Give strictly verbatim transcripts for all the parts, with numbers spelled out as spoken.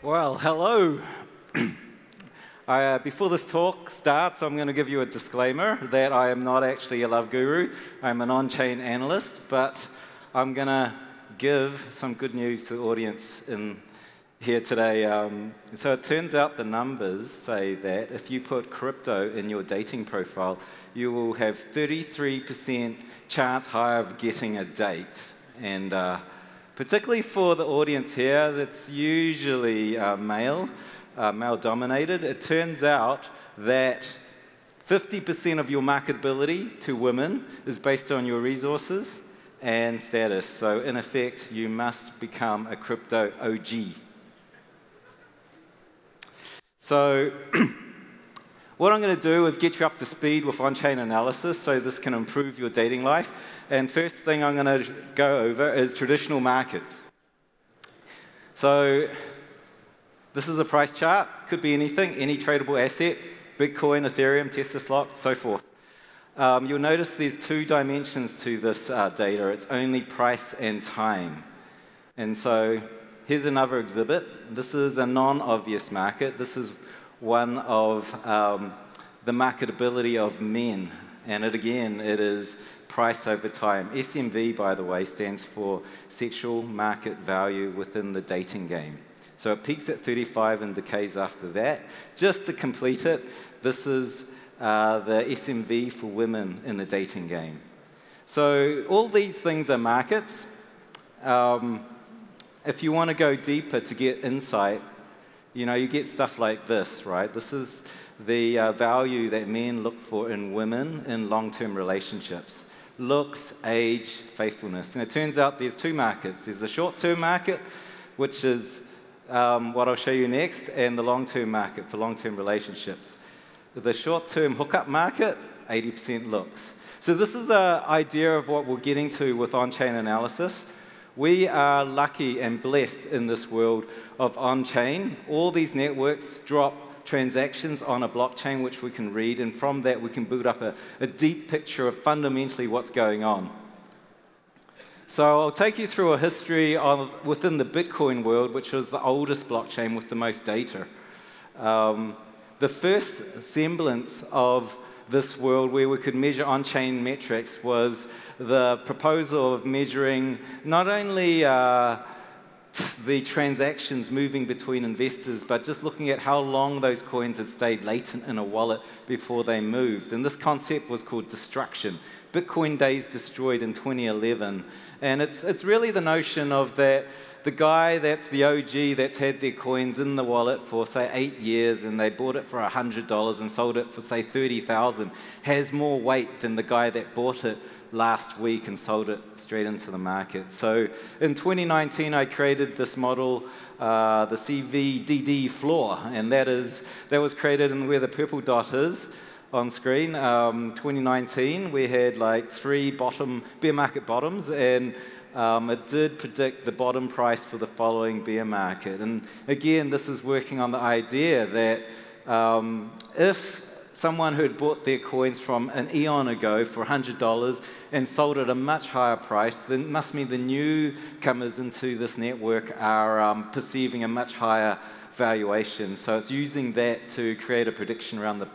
Well, hello. I, uh, before this talk starts, I'm going to give you a disclaimer that I am not actually a love guru. I'm an on-chain analyst, but I'm going to give some good news to the audience in here today. Um, so it turns out the numbers say that if you put crypto in your dating profile, you will have thirty-three percent chance higher of getting a date. And uh, particularly for the audience here, that's usually uh, male, uh, male-dominated. It turns out that fifty percent of your marketability to women is based on your resources and status. So in effect, you must become a crypto O G. So what I'm going to do is get you up to speed with on-chain analysis so this can improve your dating life. And first thing I'm going to go over is traditional markets. So this is a price chart. Could be anything, any tradable asset, Bitcoin, Ethereum, Tesla stock, so forth. Um, you'll notice there's two dimensions to this uh, data. It's only price and time. And so here's another exhibit. This is a non-obvious market. This is one of um, the marketability of men. And it, again, it is price over time. S M V, by the way, stands for sexual market value within the dating game. So it peaks at thirty-five and decays after that. Just to complete it, this is uh, the S M V for women in the dating game. So all these things are markets. Um, if you want to go deeper to get insight, you know, you get stuff like this, right? This is the uh, value that men look for in women in long-term relationships. Looks, age, faithfulness. And it turns out there's two markets. There's the short-term market, which is um, what I'll show you next, and the long-term market for long-term relationships. The short-term hookup market, eighty percent looks. So this is an idea of what we're getting to with on-chain analysis. We are lucky and blessed in this world of on-chain. All these networks drop transactions on a blockchain which we can read, and from that we can build up a, a deep picture of fundamentally what's going on. So I'll take you through a history of, within the Bitcoin world, which was the oldest blockchain with the most data. Um, the first semblance of this world where we could measure on-chain metrics was the proposal of measuring not only uh, the transactions moving between investors, but just looking at how long those coins had stayed latent in a wallet before they moved. And this concept was called destruction. Bitcoin Days destroyed in twenty eleven. And it's, it's really the notion of that the guy that's the O G that's had their coins in the wallet for, say, eight years, and they bought it for one hundred dollars and sold it for, say, thirty thousand dollars, has more weight than the guy that bought it last week and sold it straight into the market. So in twenty nineteen, I created this model, uh, the C V D D floor, and that is that was created in where the purple dot is on screen. Um, twenty nineteen, we had like three bottom bear market bottoms, and um, it did predict the bottom price for the following bear market. And again, this is working on the idea that um, if someone who had bought their coins from an eon ago for one hundred dollars and sold at a much higher price, then must mean the newcomers into this network are um, perceiving a much higher valuation. So it's using that to create a prediction around the,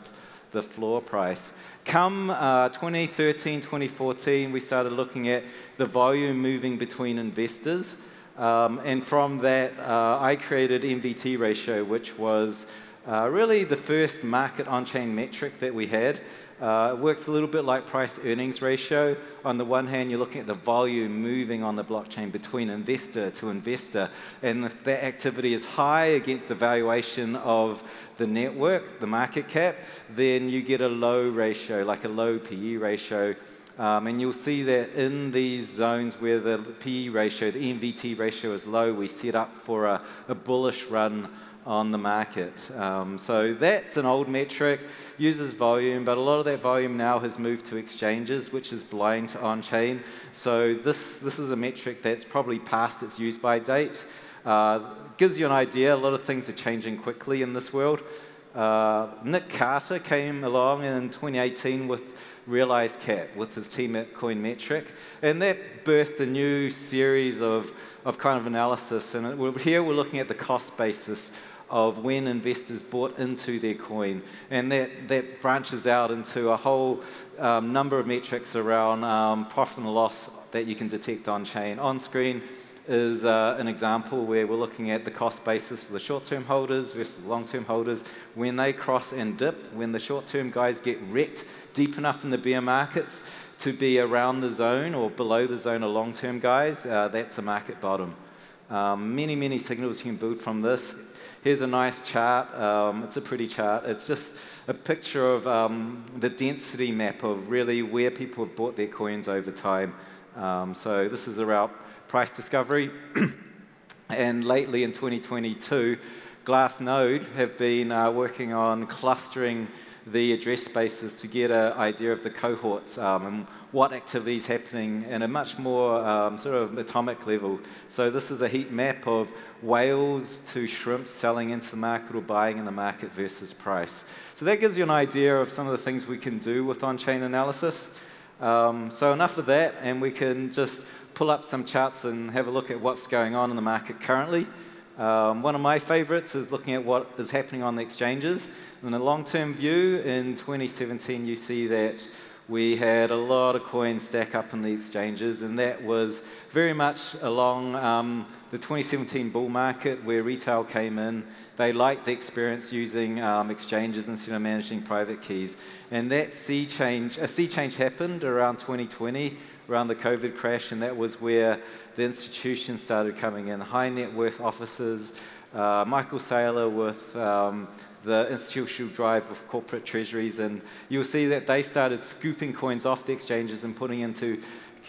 the floor price. Come uh, twenty thirteen, twenty fourteen, we started looking at the volume moving between investors. Um, and from that, uh, I created M V T ratio, which was Uh, really the first market on-chain metric that we had. Uh, it works a little bit like price-earnings ratio. On the one hand, you're looking at the volume moving on the blockchain between investor to investor, and if that activity is high against the valuation of the network, the market cap, then you get a low ratio, like a low P E ratio. Um, and you'll see that in these zones where the P E ratio, the M V T ratio is low, we set up for a, a bullish run on the market. Um, so that's an old metric, uses volume, but a lot of that volume now has moved to exchanges, which is blind to on-chain. So this, this is a metric that's probably past its use by date. Uh, gives you an idea, a lot of things are changing quickly in this world. Uh, Nick Carter came along in twenty eighteen with Realized Cat with his team at CoinMetric, and that birthed a new series of, of kind of analysis. And it, here we're looking at the cost basis of when investors bought into their coin, and that, that branches out into a whole um, number of metrics around um, profit and loss that you can detect on chain. On screen is uh, an example where we're looking at the cost basis for the short-term holders versus long-term holders. When they cross and dip, when the short-term guys get wrecked deep enough in the bear markets to be around the zone or below the zone of long-term guys, uh, that's a market bottom. Um, many, many signals you can build from this. Here's a nice chart. Um, it's a pretty chart. It's just a picture of um, the density map of really where people have bought their coins over time. Um, so this is around price discovery. And lately in twenty twenty-two, Glassnode have been uh, working on clustering the address spaces to get an idea of the cohorts um, and what activity is happening at a much more um, sort of atomic level. So this is a heat map of whales to shrimp selling into the market or buying in the market versus price. So that gives you an idea of some of the things we can do with on-chain analysis. Um, so enough of that, and we can just pull up some charts and have a look at what's going on in the market currently. Um, one of my favorites is looking at what is happening on the exchanges. In a long-term view, in twenty seventeen, you see that we had a lot of coins stack up in the exchanges, and that was very much along um, the twenty seventeen bull market where retail came in. They liked the experience using um, exchanges instead of managing private keys. And that sea change, a sea change happened around twenty twenty, around the COVID crash, and that was where the institutions started coming in. High net worth officers, uh, Michael Saylor with um, the institutional drive of corporate treasuries, and you'll see that they started scooping coins off the exchanges and putting into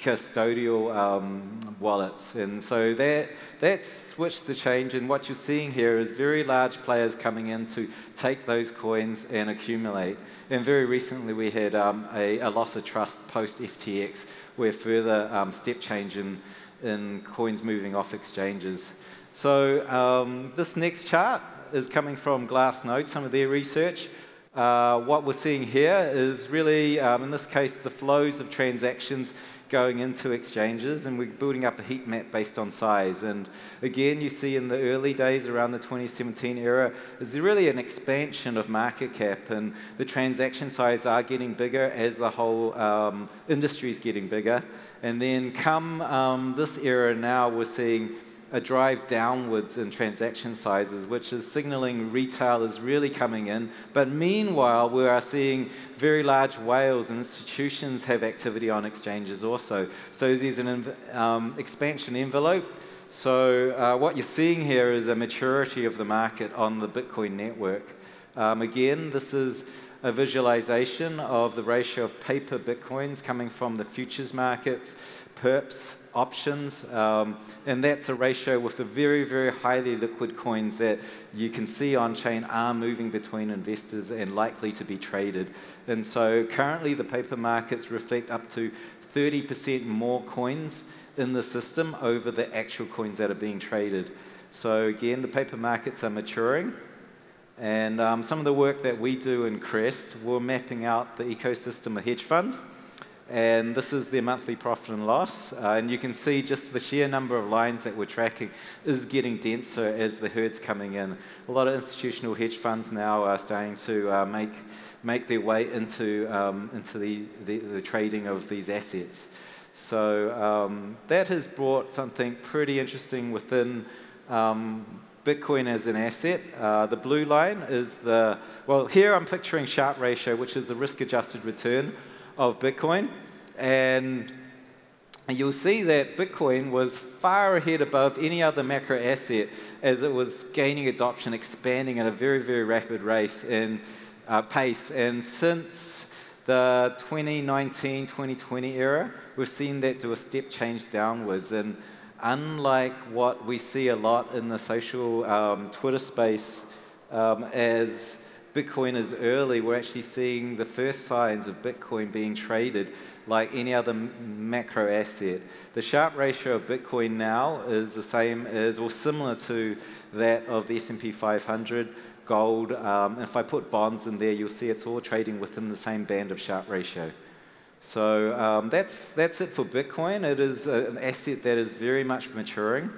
custodial um, wallets. And so that, that switched the change, and what you're seeing here is very large players coming in to take those coins and accumulate. And very recently we had um, a, a loss of trust post-F T X, where further um, step change in, in coins moving off exchanges. So um, this next chart is coming from Glassnode, some of their research. Uh, what we're seeing here is really, um, in this case, the flows of transactions going into exchanges, and we're building up a heat map based on size. And again, you see in the early days around the twenty seventeen era, is really an expansion of market cap, and the transaction size are getting bigger as the whole um, industry is getting bigger. And then come um, this era now, we're seeing a drive downwards in transaction sizes, which is signaling retail is really coming in. But meanwhile, we are seeing very large whales and institutions have activity on exchanges also. So there's an um, expansion envelope. So uh, what you're seeing here is a maturity of the market on the Bitcoin network. Um, again, this is a visualization of the ratio of paper Bitcoins coming from the futures markets, perps, options, um, and that's a ratio with the very, very highly liquid coins that you can see on-chain are moving between investors and likely to be traded. And so currently the paper markets reflect up to thirty percent more coins in the system over the actual coins that are being traded. So again, the paper markets are maturing. And um, some of the work that we do in Crest, we're mapping out the ecosystem of hedge funds. And this is their monthly profit and loss. Uh, and you can see just the sheer number of lines that we're tracking is getting denser as the herd's coming in. A lot of institutional hedge funds now are starting to uh, make, make their way into, um, into the, the, the trading of these assets. So um, that has brought something pretty interesting within um, Bitcoin as an asset. Uh, the blue line is the, well, here I'm picturing Sharpe ratio, which is the risk-adjusted return of Bitcoin, and you'll see that Bitcoin was far ahead above any other macro asset as it was gaining adoption, expanding at a very, very rapid race and uh, pace. And since the twenty nineteen twenty twenty era, we've seen that do a step change downwards. And unlike what we see a lot in the social um, Twitter space um, as Bitcoin is early, we're actually seeing the first signs of Bitcoin being traded like any other macro asset. The Sharpe ratio of Bitcoin now is the same as, or similar to that of the S and P five hundred, gold. Um, if I put bonds in there, you'll see it's all trading within the same band of Sharpe ratio. So um, that's, that's it for Bitcoin. It is an asset that is very much maturing.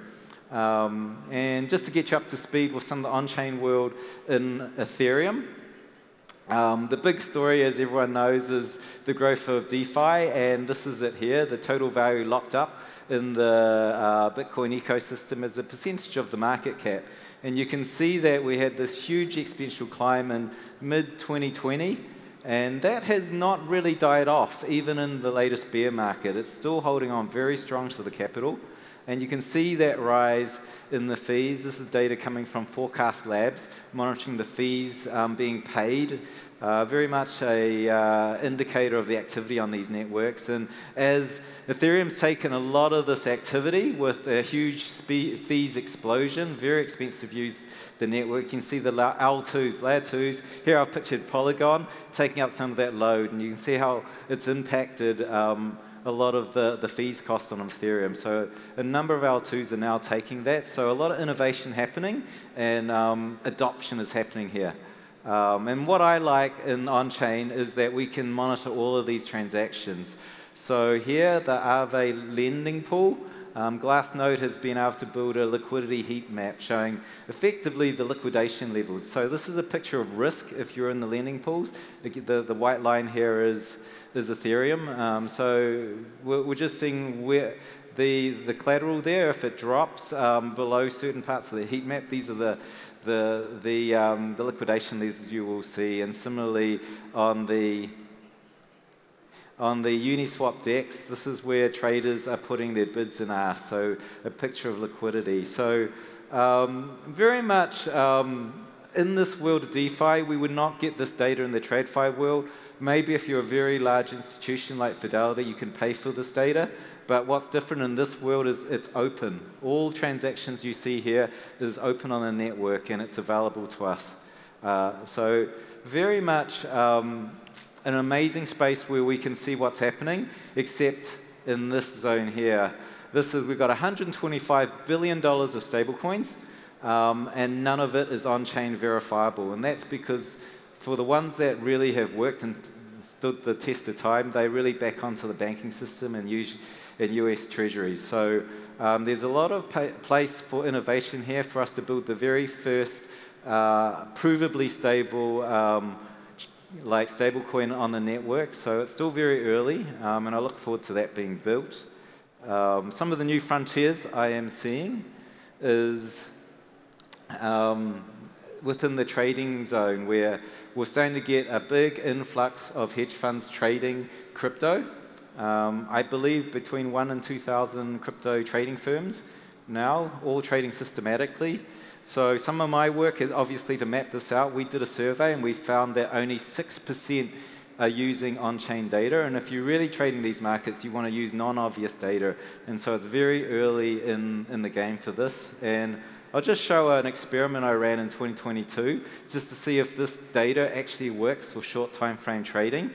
Um, and just to get you up to speed with some of the on-chain world in Ethereum, um, the big story, as everyone knows, is the growth of DeFi, and this is it here, the total value locked up in the uh, Bitcoin ecosystem as a percentage of the market cap. And you can see that we had this huge exponential climb in mid twenty twenty, and that has not really died off, even in the latest bear market. It's still holding on very strong to the capital. And you can see that rise in the fees. This is data coming from Forecast Labs, monitoring the fees um, being paid. Uh, very much an uh, indicator of the activity on these networks. And as Ethereum's taken a lot of this activity with a huge fees explosion, very expensive to use the network, you can see the L twos, layer twos. Here I've pictured Polygon taking up some of that load. And you can see how it's impacted um, a lot of the, the fees cost on Ethereum. So a number of L twos are now taking that. So a lot of innovation happening, and um, adoption is happening here. Um, and what I like in on-chain is that we can monitor all of these transactions. So here, the Aave lending pool, um, Glassnode has been able to build a liquidity heat map showing effectively the liquidation levels. So this is a picture of risk if you're in the lending pools. The, the white line here is is Ethereum. Um, so we're, we're just seeing where the, the collateral there, if it drops um, below certain parts of the heat map, these are the, the, the, um, the liquidation levels you will see. And similarly, on the, on the Uniswap decks, this is where traders are putting their bids in asks, so a picture of liquidity. So um, very much um, in this world of DeFi, we would not get this data in the TradFi world. Maybe if you're a very large institution like Fidelity, you can pay for this data. But what's different in this world is it's open. All transactions you see here is open on the network, and it's available to us. Uh, so very much um, an amazing space where we can see what's happening, except in this zone here. This is, we've got one hundred twenty-five billion dollars of stablecoins, um, and none of it is on-chain verifiable. And that's because for the ones that really have worked and stood the test of time, they really back onto the banking system and U S treasuries. So um, there's a lot of place for innovation here for us to build the very first uh, provably stable um, like stablecoin on the network. So it's still very early, um, and I look forward to that being built. Um, some of the new frontiers I am seeing is um, within the trading zone, where we're starting to get a big influx of hedge funds trading crypto. Um, I believe between one and two thousand crypto trading firms now, all trading systematically. So some of my work is obviously to map this out. We did a survey, and we found that only six percent are using on-chain data. And if you're really trading these markets, you want to use non-obvious data. And so it's very early in, in the game for this. And I'll just show an experiment I ran in twenty twenty-two just to see if this data actually works for short time frame trading.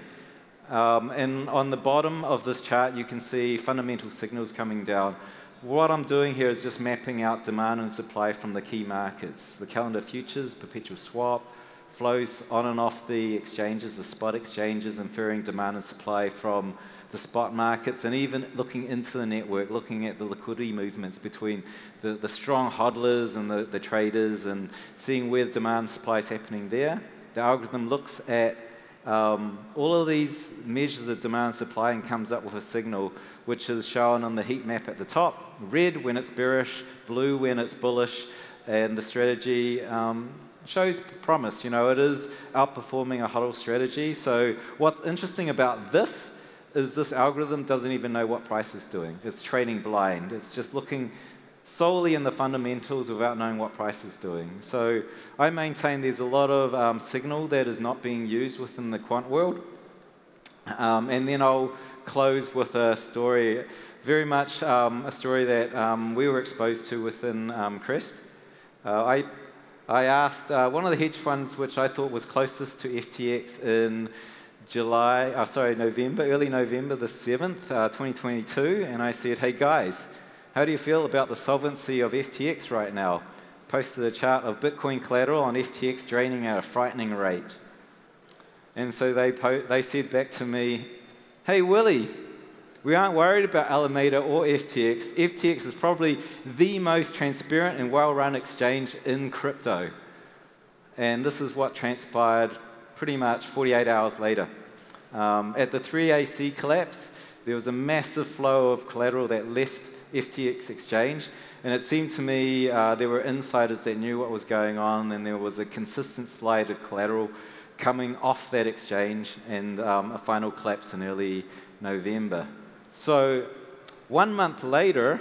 Um, and on the bottom of this chart, you can see fundamental signals coming down. What I'm doing here is just mapping out demand and supply from the key markets, the calendar futures, perpetual swap, flows on and off the exchanges, the spot exchanges, inferring demand and supply from the spot markets, and even looking into the network, looking at the liquidity movements between the, the strong hodlers and the, the traders, and seeing where demand and supply is happening there. The algorithm looks at um, all of these measures of demand and supply and comes up with a signal, which is shown on the heat map at the top, red when it's bearish, blue when it's bullish, and the strategy um, shows promise. You know, it is outperforming a hodl strategy. So what's interesting about this is this algorithm doesn't even know what price is doing. It's trading blind. It's just looking solely in the fundamentals without knowing what price is doing. So I maintain there's a lot of um, signal that is not being used within the quant world. Um, and then I'll close with a story, very much um, a story that um, we were exposed to within um, Crest. Uh, I I asked uh, one of the hedge funds, which I thought was closest to F T X, in July, oh, sorry, November, early November the seventh, uh, twenty twenty-two, and I said, "Hey guys, how do you feel about the solvency of F T X right now?" posted a chart of Bitcoin collateral on F T X draining at a frightening rate. And so they, po they said back to me, hey, Willie, we aren't worried about Alameda or F T X. F T X is probably the most transparent and well-run exchange in crypto. And this is what transpired pretty much forty-eight hours later. Um, at the three A C collapse, there was a massive flow of collateral that left F T X exchange. And it seemed to me uh, there were insiders that knew what was going on, and there was a consistent slide of collateral coming off that exchange, and um, a final collapse in early November. So one month later,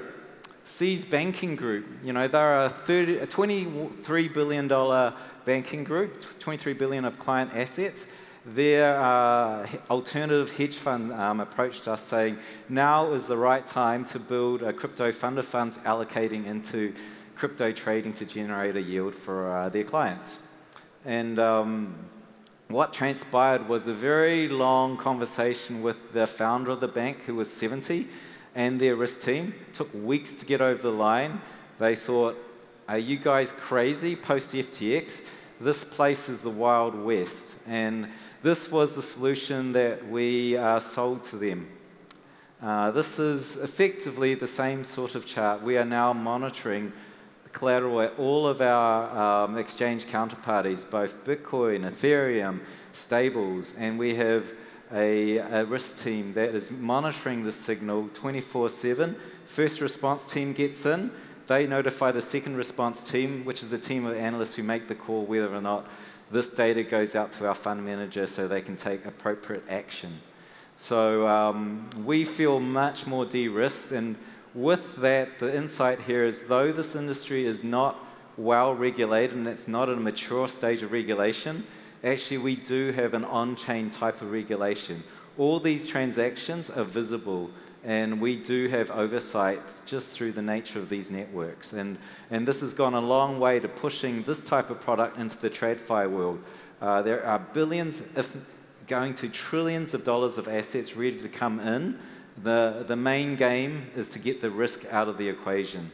C's banking group, you know, they're a, thirty, a twenty-three billion dollar banking group, twenty-three billion of client assets. Their uh, alternative hedge fund um, approached us saying, now is the right time to build a crypto fund of funds allocating into crypto trading to generate a yield for uh, their clients. And um, what transpired was a very long conversation with the founder of the bank, who was seventy, and their risk team. It took weeks to get over the line. They thought, are you guys crazy post-F T X? This place is the Wild West. And this was the solution that we uh, sold to them. Uh, this is effectively the same sort of chart. We are now monitoring the collateral at all of our um, exchange counterparties, both Bitcoin, Ethereum, stables. And we have a, a risk team that is monitoring the signal twenty-four seven. First response team gets in. They notify the second response team, which is a team of analysts who make the call whether or not this data goes out to our fund manager so they can take appropriate action. So um, we feel much more de-risked. And with that, the insight here is, though this industry is not well regulated and it's not at a mature stage of regulation, actually we do have an on-chain type of regulation. All these transactions are visible. And we do have oversight just through the nature of these networks. And, and this has gone a long way to pushing this type of product into the TradFi world. Uh, there are billions, if going to trillions of dollars of assets ready to come in. The, the main game is to get the risk out of the equation.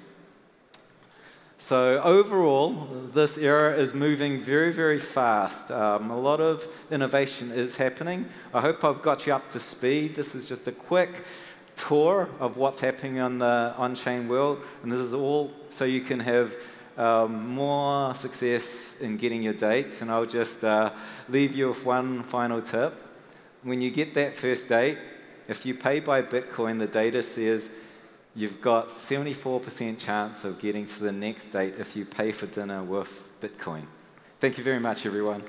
So overall, this era is moving very, very fast. Um, a lot of innovation is happening. I hope I've got you up to speed. This is just a quick tour of what's happening on the on-chain world, and this is all so you can have um, more success in getting your dates. And I'll just uh, leave you with one final tip. When you get that first date, if you pay by Bitcoin, the data says you've got seventy-four percent chance of getting to the next date if you pay for dinner with Bitcoin. Thank you very much, everyone.